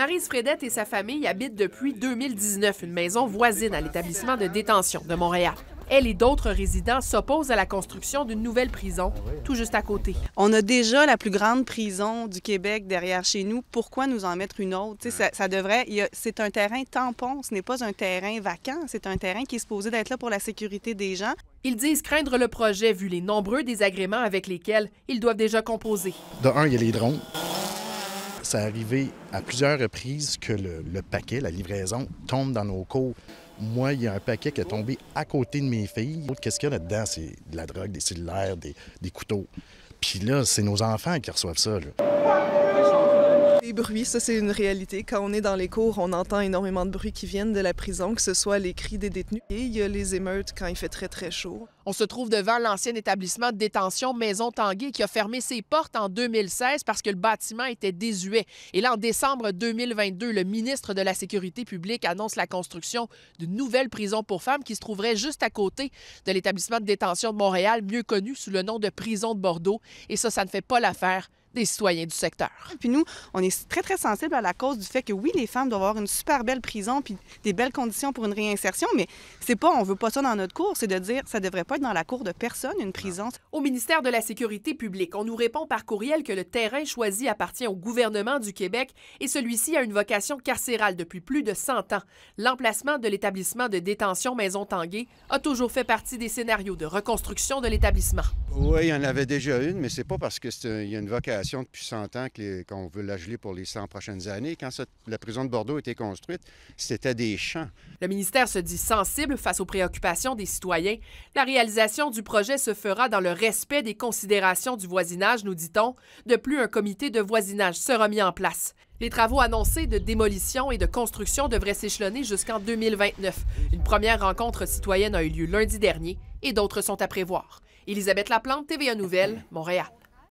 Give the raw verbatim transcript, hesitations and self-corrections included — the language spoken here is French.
Marie Frédette et sa famille habitent depuis deux mille dix-neuf une maison voisine à l'établissement de détention de Montréal. Elle et d'autres résidents s'opposent à la construction d'une nouvelle prison, tout juste à côté. On a déjà la plus grande prison du Québec derrière chez nous. Pourquoi nous en mettre une autre? T'sais, ça, ça devrait. C'est un terrain tampon, ce n'est pas un terrain vacant. C'est un terrain qui est supposé d'être là pour la sécurité des gens. Ils disent craindre le projet vu les nombreux désagréments avec lesquels ils doivent déjà composer. De un, il y a les drones. Ça arrivé à plusieurs reprises que le, le paquet, la livraison, tombe dans nos cours. Moi, il y a un paquet qui est tombé à côté de mes filles. Qu'est-ce qu'il y a là-dedans? C'est de la drogue, des cellulaires, des, des couteaux. Puis là, c'est nos enfants qui reçoivent ça, là. Les bruits, ça, c'est une réalité. Quand on est dans les cours, on entend énormément de bruits qui viennent de la prison, que ce soit les cris des détenus. Et il y a les émeutes quand il fait très, très chaud. On se trouve devant l'ancien établissement de détention Maison Tanguay qui a fermé ses portes en deux mille seize parce que le bâtiment était désuet. Et là, en décembre deux mille vingt-deux, le ministre de la Sécurité publique annonce la construction d'une nouvelle prison pour femmes qui se trouverait juste à côté de l'établissement de détention de Montréal, mieux connu sous le nom de prison de Bordeaux. Et ça, ça ne fait pas l'affaire des citoyens du secteur. Puis nous, on est très, très sensibles à la cause du fait que, oui, les femmes doivent avoir une super belle prison puis des belles conditions pour une réinsertion, mais c'est pas, on veut pas ça dans notre cour, c'est de dire ça devrait pas être dans la cour de personne, une prison. Au ministère de la Sécurité publique, on nous répond par courriel que le terrain choisi appartient au gouvernement du Québec et celui-ci a une vocation carcérale depuis plus de cent ans. L'emplacement de l'établissement de détention Maison Tanguay a toujours fait partie des scénarios de reconstruction de l'établissement. Oui, il y en avait déjà une, mais c'est pas parce qu'il y a une vocation depuis cent ans qu'on veut la geler pour les cent prochaines années. Quand cette, la prison de Bordeaux a été construite, c'était des champs. Le ministère se dit sensible face aux préoccupations des citoyens. La réalisation du projet se fera dans le respect des considérations du voisinage, nous dit-on. De plus, un comité de voisinage sera mis en place. Les travaux annoncés de démolition et de construction devraient s'échelonner jusqu'en deux mille vingt-neuf. Une première rencontre citoyenne a eu lieu lundi dernier et d'autres sont à prévoir. Élisabeth Laplante, T V A Nouvelles, Montréal.